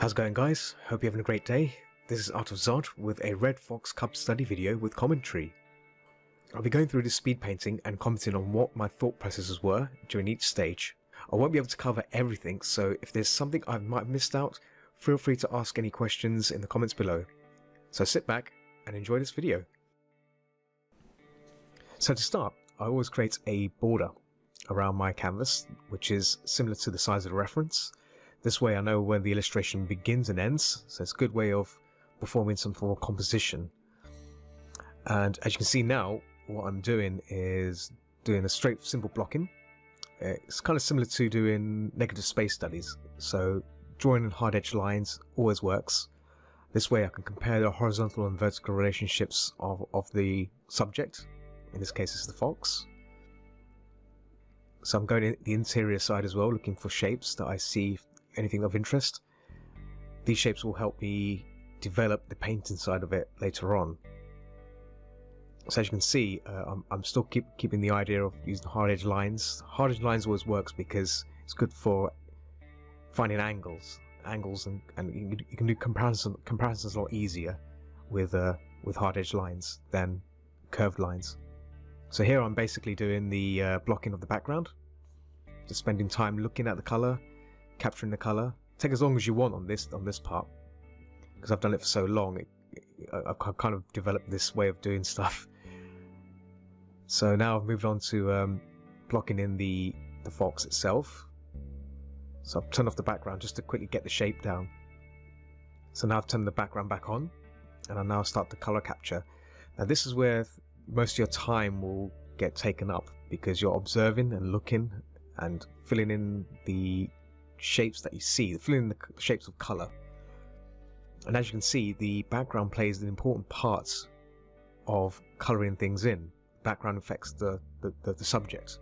How's it going, guys? Hope you're having a great day. This is Art of Zod with a Red Fox Cub study video with commentary. I'll be going through this speed painting and commenting on what my thought processes were during each stage. I won't be able to cover everything, so if there's something I might have missed out, feel free to ask any questions in the comments below. So sit back and enjoy this video. So to start, I always create a border around my canvas, which is similar to the size of the reference. This way I know where the illustration begins and ends, so it's a good way of performing some form of composition. And as you can see now, what I'm doing is doing a straight simple blocking. It's kind of similar to doing negative space studies, so drawing in hard edge lines always works. This way I can compare the horizontal and vertical relationships of the subject, in this case it's the fox. So I'm going in the interior side as well, looking for shapes that I see anything of interest. These shapes will help me develop the painting side of it later on. So as you can see, I'm still keeping the idea of using hard edge lines. Hard edge lines always works because it's good for finding angles, and you can do comparisons a lot easier with hard edge lines than curved lines. So here I'm basically doing the blocking of the background, just spending time looking at the color, capturing the color. Take as long as you want on this part, because I've done it for so long. I've kind of developed this way of doing stuff. So now I've moved on to blocking in the fox itself. So I've turned off the background just to quickly get the shape down. So now I've turned the background back on, and I now start the color capture. Now this is where most of your time will get taken up, because you're observing and looking and filling in the shapes that you see, filling in the shapes of color. And as you can see, the background plays an important part of colouring things in. Background affects the subject.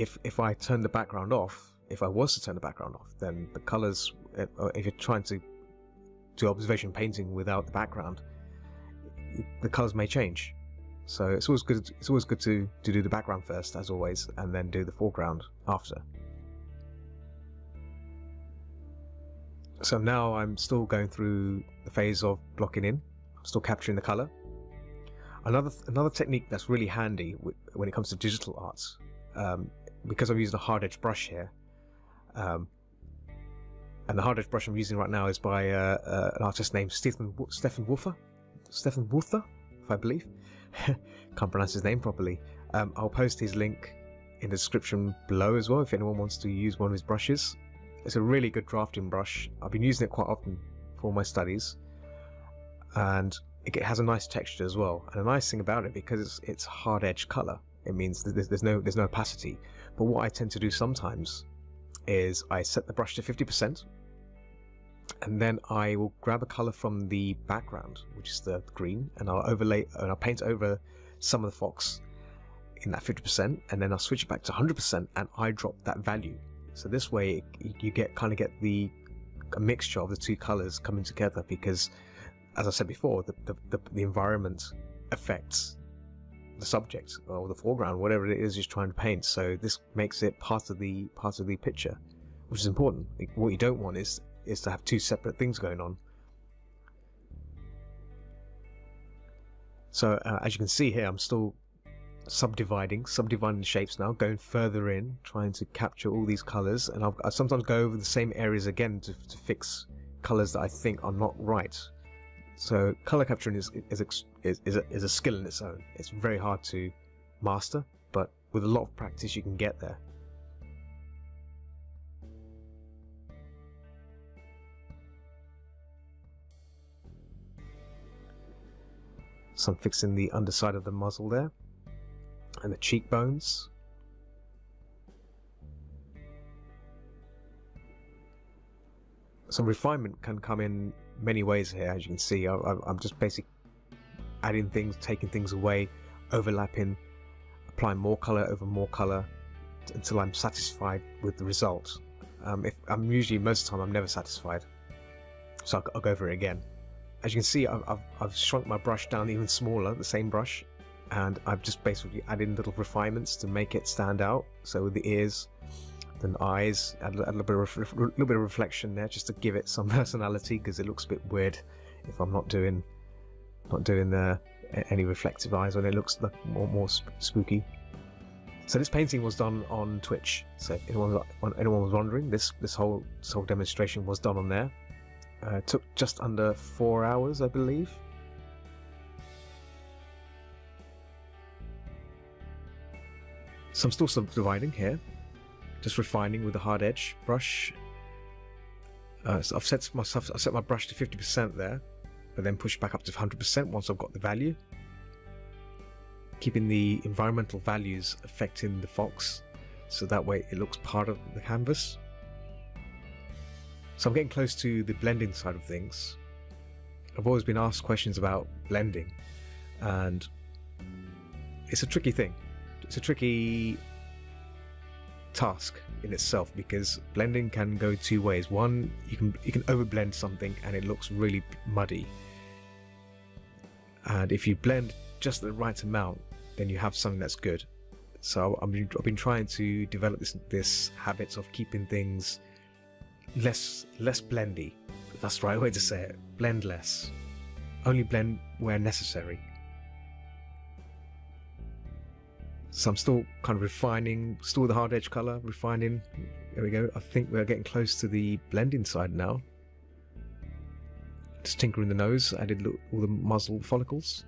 If I turn the background off, if I was to turn the background off, then the colours, if you're trying to do observation painting without the background, the colours may change. So it's always good to do the background first, as always, and then do the foreground after. So now I'm still going through the phase of blocking in. I'm still capturing the color. Another technique that's really handy when it comes to digital arts, because I'm using a hard edge brush here, and the hard edge brush I'm using right now is by an artist named Stephane Wootha, if I believe. Can't pronounce his name properly. I'll post his link in the description below as well if anyone wants to use one of his brushes. It's a really good drafting brush. I've been using it quite often for my studies, and it has a nice texture as well. And a nice thing about it, because it's hard edge color, it means that there's no opacity. But what I tend to do sometimes is I set the brush to 50%, and then I will grab a color from the background, which is the green, and I'll overlay and I'll paint over some of the fox in that 50%, and then I'll switch it back to 100%, and I drop that value. So this way you kind of get a mixture of the two colors coming together, because, as I said before, the environment affects the subject or the foreground, whatever it is you're trying to paint. So this makes it part of the picture, which is important. What you don't want is to have two separate things going on. So as you can see here, I'm still subdividing the shapes now, going further in, trying to capture all these colours, and I sometimes go over the same areas again to fix colours that I think are not right. So colour capturing is a skill in its own. It's very hard to master, but with a lot of practice you can get there. So I'm fixing the underside of the muzzle there, and the cheekbones. Some refinement can come in many ways here, as you can see. I'm just basically adding things, taking things away, overlapping, applying more colour until I'm satisfied with the result. Most of the time I'm never satisfied, so I'll go over it again. As you can see, I've shrunk my brush down even smaller, the same brush, and I've just basically added little refinements to make it stand out. So with the ears, than eyes. Add a little bit of reflection there, just to give it some personality, because it looks a bit weird if I'm not doing any reflective eyes, and it looks more spooky. So this painting was done on Twitch. So if anyone was wondering, this whole demonstration was done on there. It took just under 4 hours, I believe. So I'm still subdividing here, just refining with the hard edge brush. So I've set my brush to 50% there, but then push back up to 100% once I've got the value. Keeping the environmental values affecting the fox, so that way it looks part of the canvas. So I'm getting close to the blending side of things. I've always been asked questions about blending, and it's a tricky thing. It's a tricky task in itself, because blending can go two ways. One, you can overblend something and it looks really muddy, and if you blend just the right amount, then you have something that's good. So I've been trying to develop this habit of keeping things less blendy. That's the right way to say it. Blend less. Only blend where necessary. So I'm still kind of refining, still the hard edge color, refining. There we go. I think we're getting close to the blending side now. Just tinkering the nose, added all the muzzle follicles.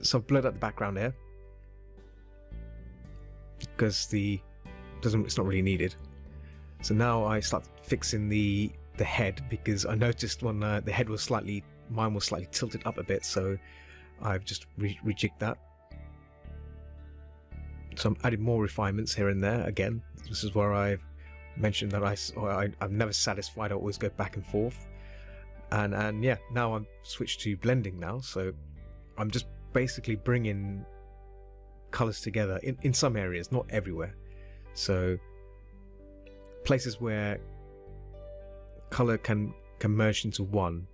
So I've blurred out the background here, because it's not really needed. So now I start fixing the head, because I noticed when the head was mine was slightly tilted up a bit, so I've just rejigged that. So I'm adding more refinements here and there. Again, this is where I've mentioned that I'm never satisfied. I always go back and forth, and yeah, now I'm switched to blending now. So I'm just basically bringing colors together in some areas, not everywhere. So places where color can merge into one.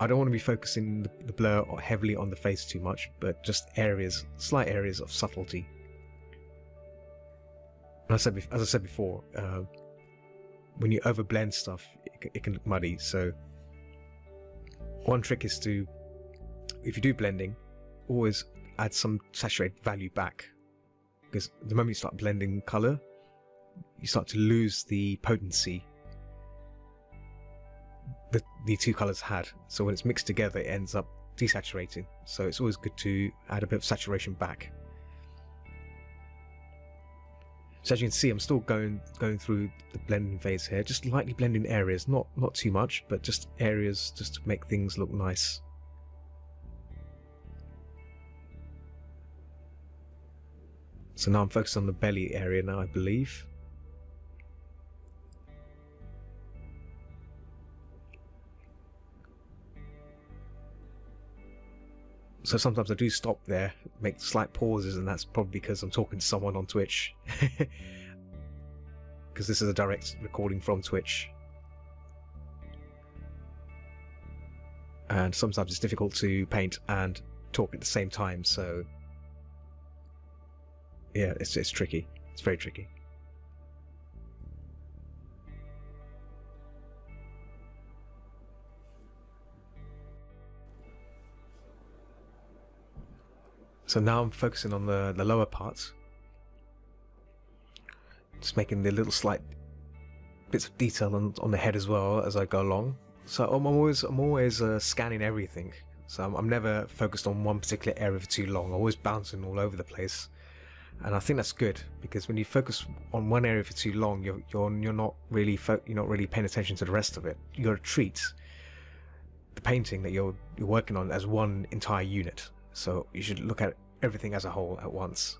I don't want to be focusing the blur or heavily on the face too much, but just areas, slight areas of subtlety. And as I said before, when you overblend stuff, it can look muddy. So one trick is to, if you do blending, always add some saturated value back, because the moment you start blending color, you start to lose the potency that the two colors had. So when it's mixed together, it ends up desaturating. So it's always good to add a bit of saturation back. So as you can see, I'm still going through the blending phase here, just lightly blending areas, not too much, but just areas just to make things look nice. So now I'm focused on the belly area now, I believe. So sometimes I do stop there, make slight pauses, and that's probably because I'm talking to someone on Twitch. Because this is a direct recording from Twitch. And sometimes it's difficult to paint and talk at the same time, so yeah, it's tricky. It's very tricky. So now I'm focusing on the lower parts, just making the little slight bits of detail on the head as well as I go along. So I'm always scanning everything. So I'm never focused on one particular area for too long. I'm always bouncing all over the place. And I think that's good, because when you focus on one area for too long, you're not really paying attention to the rest of it. You've got to treat the painting that you're working on as one entire unit. So you should look at everything as a whole at once.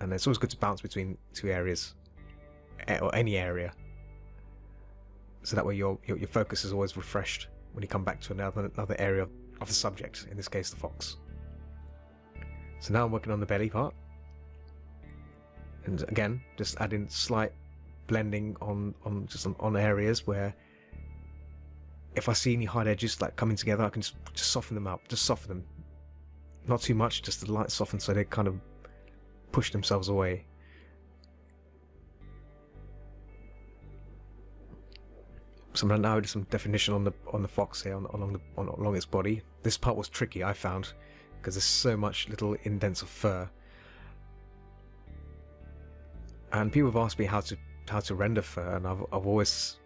And it's always good to bounce between two areas, or any area. So that way your focus is always refreshed when you come back to another area of the subject, in this case the fox. So now I'm working on the belly part. And again, just adding slight blending on areas where if I see any hard edges like coming together, I can just soften them up, just soften them. Not too much, just the light softens so they kind of push themselves away. So right now I did some definition on the fox here, along its body. This part was tricky, I found, because there's so much little indents of fur. And people have asked me how to render fur, and I've always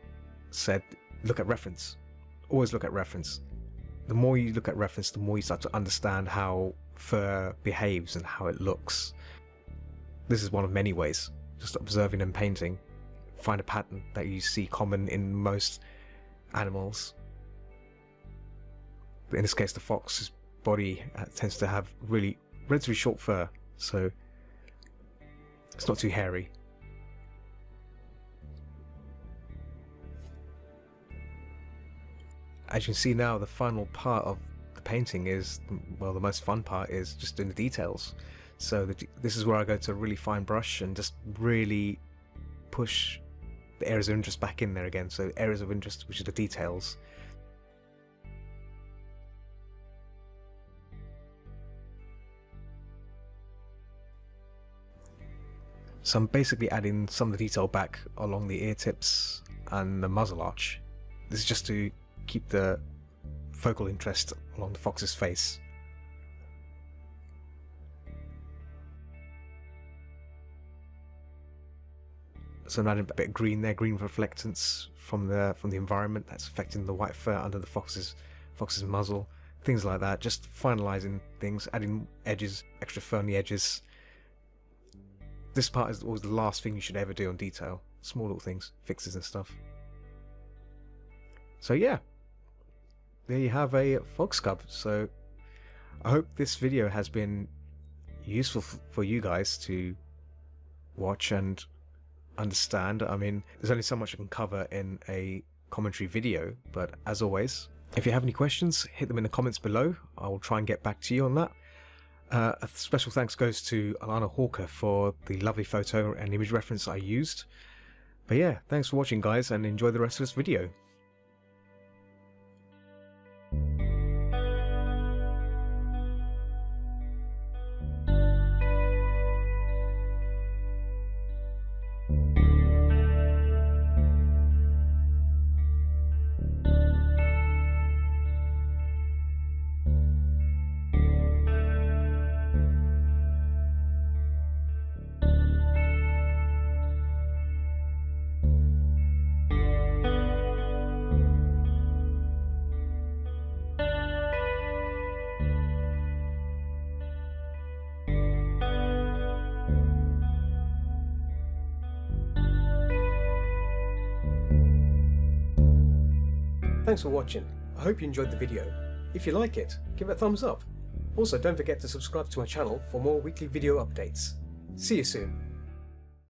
said, look at reference. Always look at reference. The more you look at reference, the more you start to understand how fur behaves and how it looks. This is one of many ways, just observing and painting. Find a pattern that you see common in most animals. But in this case, the fox's body tends to have really relatively short fur, so it's not too hairy. As you can see now, the final part of the painting is, well, the most fun part is just doing the details. So this is where I go to a really fine brush and just really push the areas of interest back in there again. So areas of interest, which are the details. So I'm basically adding some of the detail back along the ear tips and the muzzle arch. This is just to keep the focal interest along the fox's face. So I'm adding a bit of green there, green reflectance from the environment that's affecting the white fur under the fox's muzzle, things like that. Just finalising things, adding edges, extra fur on the edges. This part is always the last thing you should ever do on detail. Small little things, fixes and stuff. So yeah, there you have a fox cub. So I hope this video has been useful for you guys to watch and understand. I mean, there's only so much I can cover in a commentary video, but as always, if you have any questions, hit them in the comments below. I will try and get back to you on that. A special thanks goes to Alana Hawker for the lovely photo and image reference I used. But yeah, thanks for watching, guys, and enjoy the rest of this video. Thanks for watching. I hope you enjoyed the video. If you like it, give it a thumbs up. Also, don't forget to subscribe to my channel for more weekly video updates. See you soon.